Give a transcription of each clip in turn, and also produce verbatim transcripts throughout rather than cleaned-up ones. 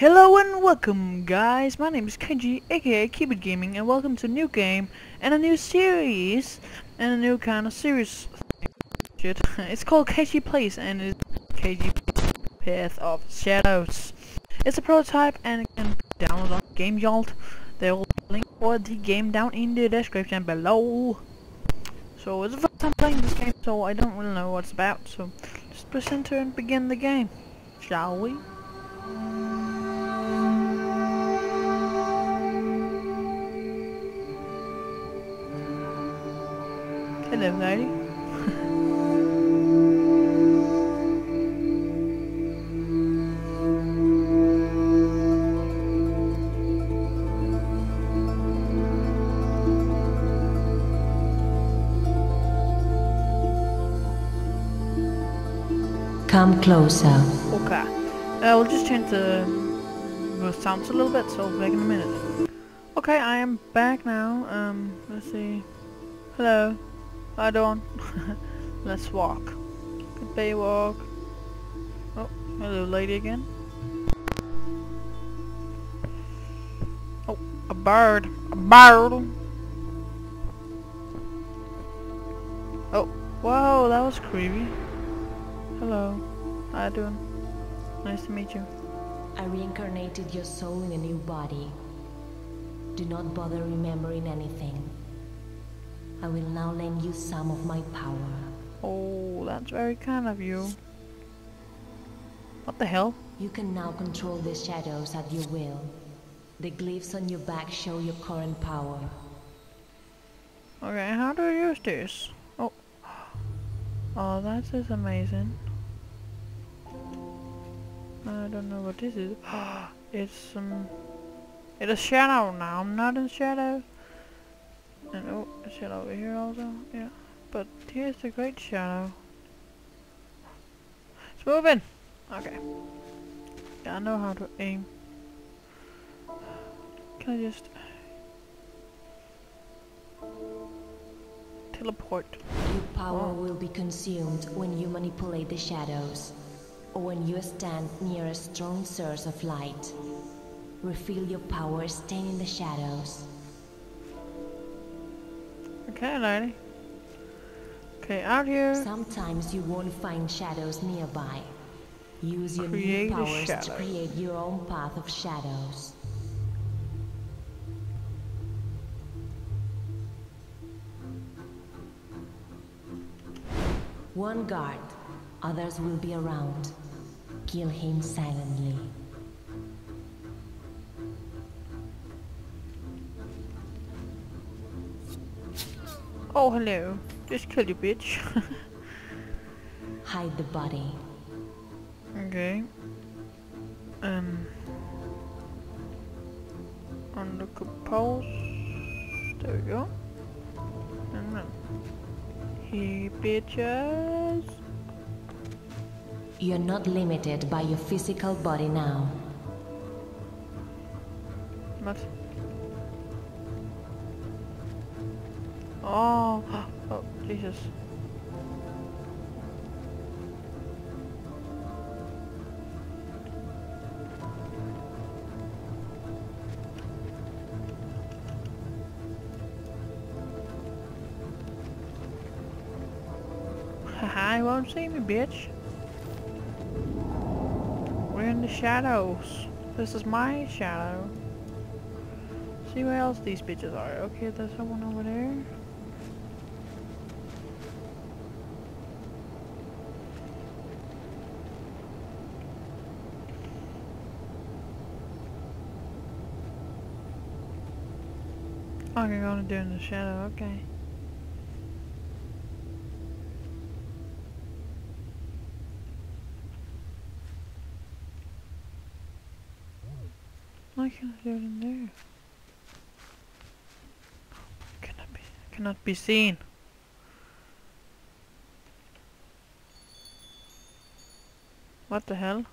Hello and welcome guys, my name is K G aka KeyboardGaming, and welcome to a new game and a new series and a new kind of series thing. Shit. It's called K G Plays and it's K G Path of Shadows. It's a prototype and it can be downloaded on Game Jolt. There will be a link for the game down in the description below. So it's the first time playing this game, so I don't really know what it's about, so just press enter and begin the game, shall we? Hello, lady. Come closer. Okay. I uh, will just change the, the sounds a little bit, so I'll be back in a minute. Okay, I am back now. Um, let's see. Hello. I don't. Let's walk. Good day, walk. Oh, hello, lady again. Oh, a bird. A bird. Oh, wow, that was creepy. Hello. How you doing? Nice to meet you. I reincarnated your soul in a new body. Do not bother remembering anything. I will now lend you some of my power. Oh, that's very kind of you. What the hell? You can now control the shadows at your will. The glyphs on your back show your current power. Okay, how do I use this? Oh, oh, that is amazing. I don't know what this is. It's um, it is shadow now. I'm not in shadow. And oh, a shadow over here also, yeah. But here's the great shadow. It's moving! Okay. Yeah, I know how to aim. Can I just... teleport? Your power oh. will be consumed when you manipulate the shadows, or when you stand near a strong source of light. Refill your power staying in the shadows. Okay, lady. Okay, out here. Sometimes you won't find shadows nearby. Use your new powers to create your own path of shadows. One guard, others will be around. Kill him silently. Oh, hello. Just kill you, bitch. Hide the body. Okay. Um. On the capos. There we go. And then. Hey, bitches. You're not limited by your physical body now. What? Oh, oh, Jesus. Haha, you won't see me, bitch. We're in the shadows. This is my shadow. See where else these bitches are. Okay, there's someone over there. Oh, you're gonna do in the shadow, okay. Why can't I do it in there? Cannot be, cannot be seen. What the hell?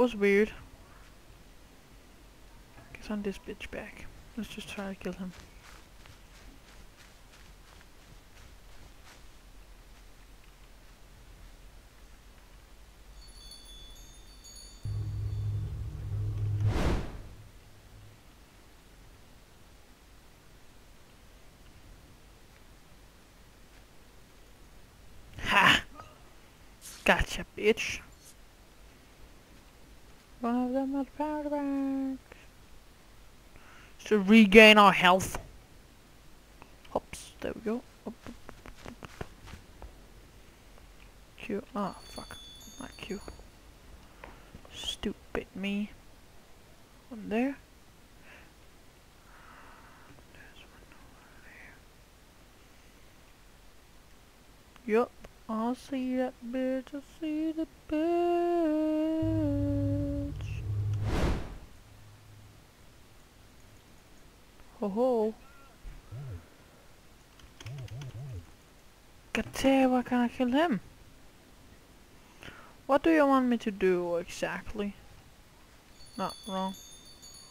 was weird. Get on this bitch back. Let's just try to kill him. Gotcha, bitch. One of them had power back. To regain our health. Hops, there we go. Up, up, up, up. Q. Ah, oh, fuck. Not Q. Stupid me. One there. There's one over there. Yup. I see that bitch, I see that bitch. Ho ho. Kate, why can't I kill him? What do you want me to do exactly? Not wrong. Is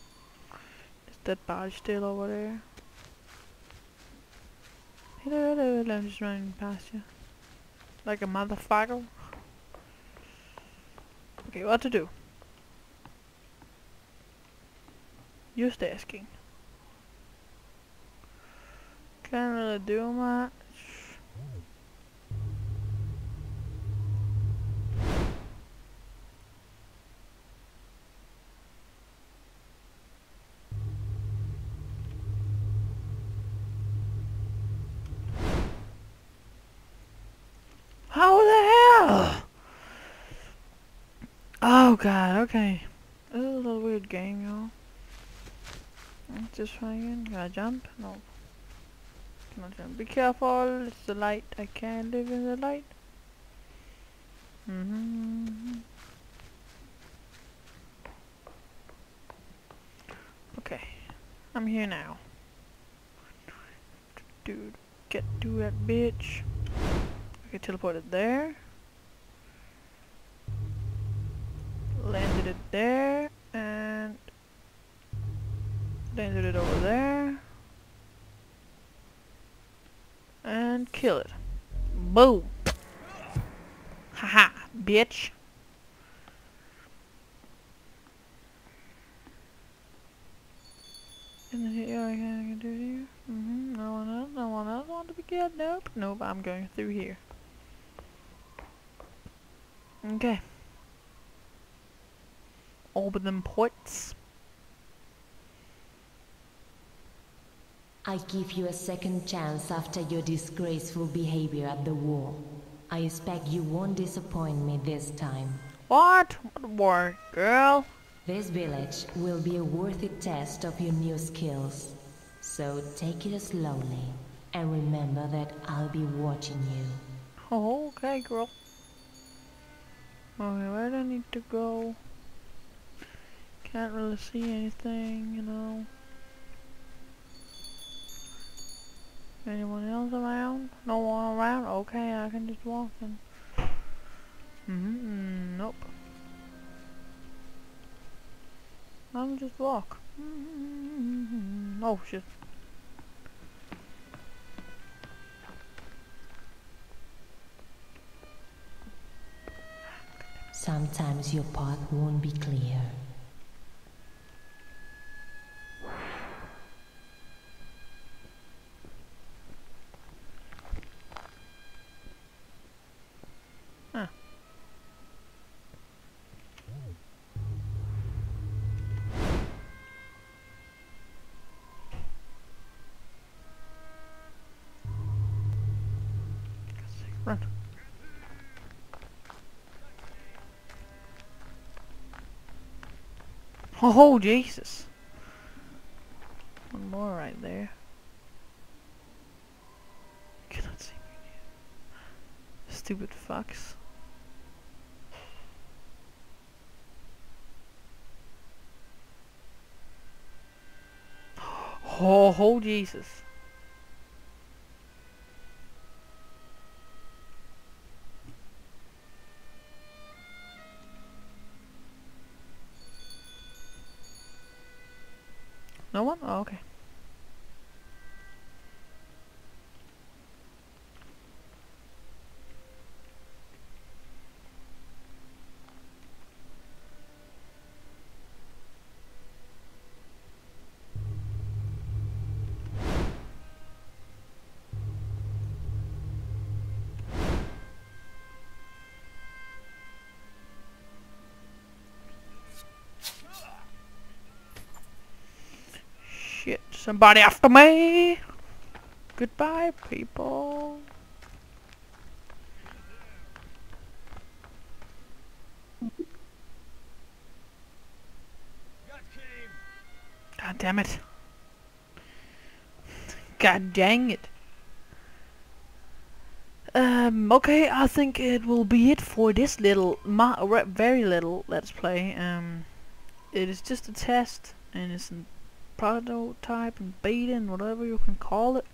that body still over there? Hello, hello, hello, I'm just running past you. Like a motherfucker. Okay, what to do? Just asking. Can't really do much. Oh god, okay. This is a little weird game, y'all. Let's just try again. Can I jump? No. Can I jump? Be careful, it's the light. I can't live in the light. Mm-hmm. Okay. I'm here now. Dude, get to that bitch. Okay, teleported there. Landed it there, and landed it over there, and kill it. Boom! Haha, bitch! And then here, I can do it here. Mm-hmm. No one else, no one else want to be killed. Nope, nope. I'm going through here. Okay. Open them ports. I give you a second chance after your disgraceful behavior at the war. I expect you won't disappoint me this time. What? What war, girl? This village will be a worthy test of your new skills. So take it slowly and remember that I'll be watching you. Oh, okay, girl. Okay, where do I need to go? Can't really see anything, you know. Anyone else around? No one around? Okay, I can just walk in. Mm-hmm, nope. I'll just walk. Mm-hmm. Oh shit. Sometimes your path won't be clear. Run. Oh, Jesus. One more right there. Cannot see me. Stupid fox. Oh, oh Jesus. No one? Oh, okay. Somebody after me! Goodbye, people! God damn it! God dang it! Um, okay, I think it will be it for this little, ma very little Let's Play. Um, it is just a test, and it's prototype and beta and whatever you can call it.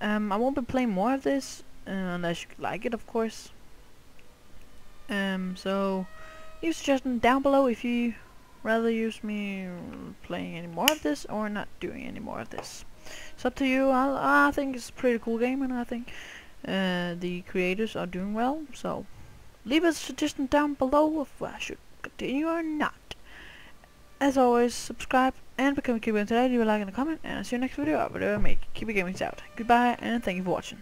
Um, I won't be playing more of this uh, unless you like it, of course. Um, so leave a suggestion down below if you rather use me playing any more of this or not doing any more of this. It's up to you. I, I think it's a pretty cool game, and I think uh, the creators are doing well. So leave a suggestion down below if I should continue or not. As always, subscribe and become a KeyboardGaming today. Leave a like and a comment, and I'll see you next video. I will make KeyboardGaming out. Goodbye, and thank you for watching.